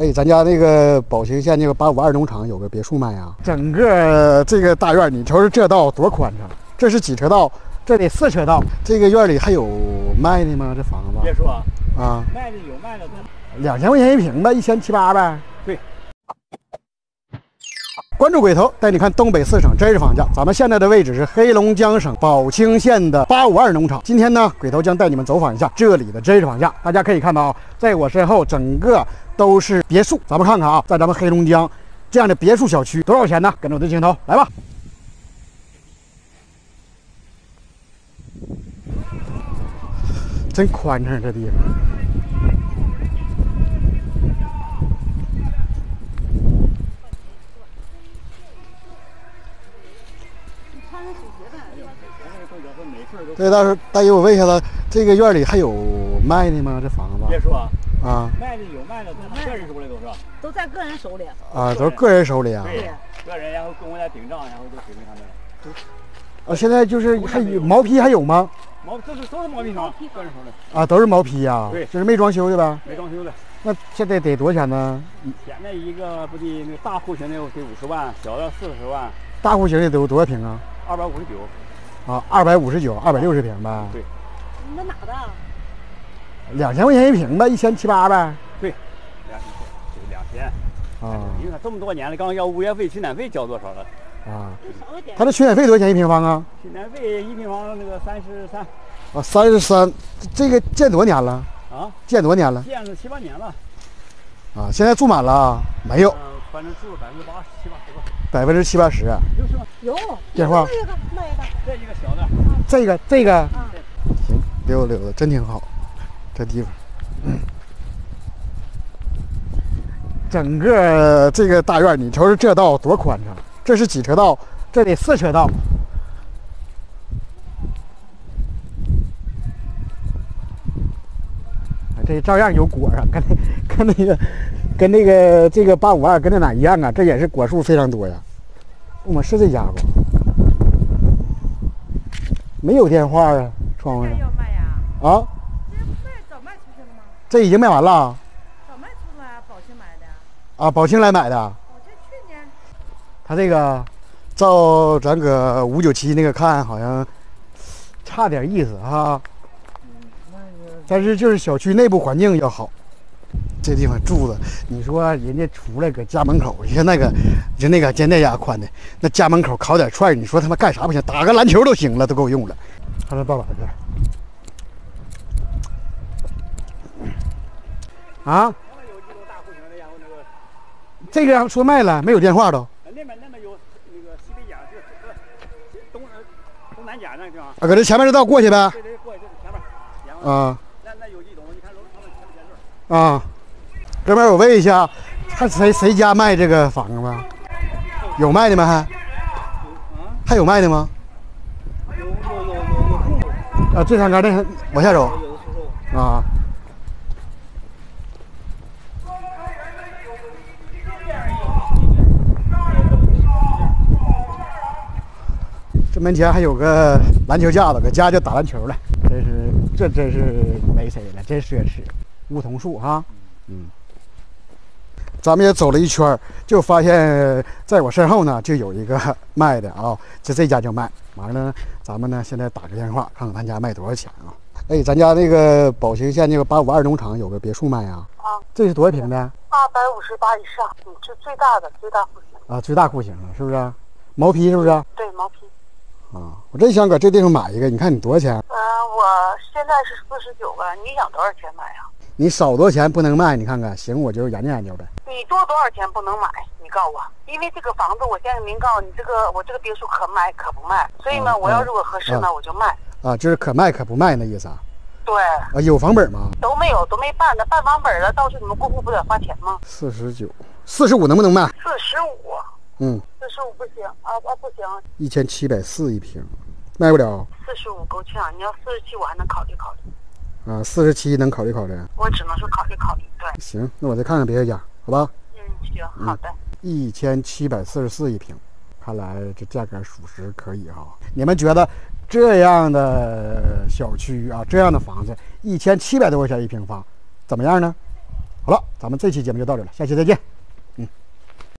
哎，咱家那个宝兴县那个852农场有个别墅卖啊，整个这个大院，你瞅这道多宽敞，这是几车道？这得4车道。这个院里还有卖的吗？这房子别墅啊，啊，卖的有卖的，2000块钱一平吧，1700-1800呗。对。关注鬼头，带你看东北4省真实房价。咱们现在的位置是黑龙江省宝兴县的852农场。今天呢，鬼头将带你们走访一下这里的真实房价。大家可以看到啊，在我身后整个。 都是别墅，咱们看看啊，在咱们黑龙江这样的别墅小区多少钱呢？跟着我的镜头来吧。真宽敞，这地方。对，到时候大爷，我问一下子，这个院里还有卖的吗？这房子？别墅啊。 啊，卖的有卖的，个人手里都是，都在个人手里啊，都是个人手里啊，对，个人然后跟我俩顶账，然后就给那他们了。啊，现在就是还有毛坯还有吗？毛都是毛坯房，个人手里啊，都是毛坯呀，对，就是没装修的呗，没装修的。那现在得多少钱呢？现在一个不得那大户型的得50万，小的40万。大户型的得多少平啊？259。啊，259，260平呗。对。你们哪的？ 2000块钱一平吧，1700-1800呗。对，2000啊，因为他这么多年了，刚要物业费、取暖费交多少了？啊，他这取暖费多少钱一平方啊？取暖费一平方那个33。啊，33，这个建多少年了？啊，建多少年了？建了7、8年了。啊，现在住满了没有？反正住了80%、70%、80%吧。70%、80%。有。电话。这个卖一个，这一个小的。这个。啊。行，溜达溜达，真挺好。 这地方，整个这个大院，你瞅瞅这道多宽敞！这是几车道？这得4车道。这照样有果啊，跟那个这个852跟那哪一样啊？这也是果树非常多呀。我们是这家不？没有电话啊，窗户上。啊？ 这已经卖完了，早卖出了，宝兴买的。啊，宝兴来买的。我这去年。他这个，照咱搁597那个看，好像差点意思哈。但是就是小区内部环境要好，这地方住的，你说人家出来搁家门口，你看那个，就那个间那家宽的，那家门口烤点串，你说他妈干啥不行？打个篮球都行了，都够用了。看这爸爸这。 啊，这个说卖了，没有电话都。那边有那个西北角，就是东南角那个地方。啊，搁这前面这道过去呗。对，过去前面。啊。那有一栋，你看楼他们前面前座。啊，哥们儿，我问一下，看谁家卖这个房子吗？有卖的吗？还有卖的吗？有户主。啊，最上边那往下走。啊。 这门前还有个篮球架子，搁家就打篮球了。这真是没谁了，真奢侈。梧桐树哈，嗯。咱们也走了一圈，就发现在我身后呢就有一个卖的啊，这家就卖。完了，咱们呢现在打个电话看看咱家卖多少钱啊？哎，咱家那个宝兴县那个852农场有个别墅卖啊。啊。这是多少平的？258以上，就最大户型。啊，最大户型了，是不是？毛坯是不是？对，毛坯。 啊，我真想搁这地方买一个，你看你多少钱？我现在是49个，你想多少钱买呀？你少多少钱不能卖？你看看，行，我就研究研究呗。你多少钱不能买？你告诉我，因为这个房子我现在明告你，我这个别墅可买可不卖，所以呢，我要如果合适呢，我就卖。啊，就是可卖可不卖那意思啊？对。啊，有房本吗？都没有，都没办呢，办房本了，到时候你们过户不得花钱吗？49，45能不能卖？45。 嗯，45不行啊不行，1740一平，卖不了。45够呛，你要47我还能考虑考虑。啊，47能考虑考虑。我只能说考虑考虑，对。行，那我再看看别的家，好吧？嗯，行，好的。1744一平，看来这价格属实可以哈。你们觉得这样的小区啊，这样的房子1700多块钱一平方，怎么样呢？好了，咱们这期节目就到这了，下期再见。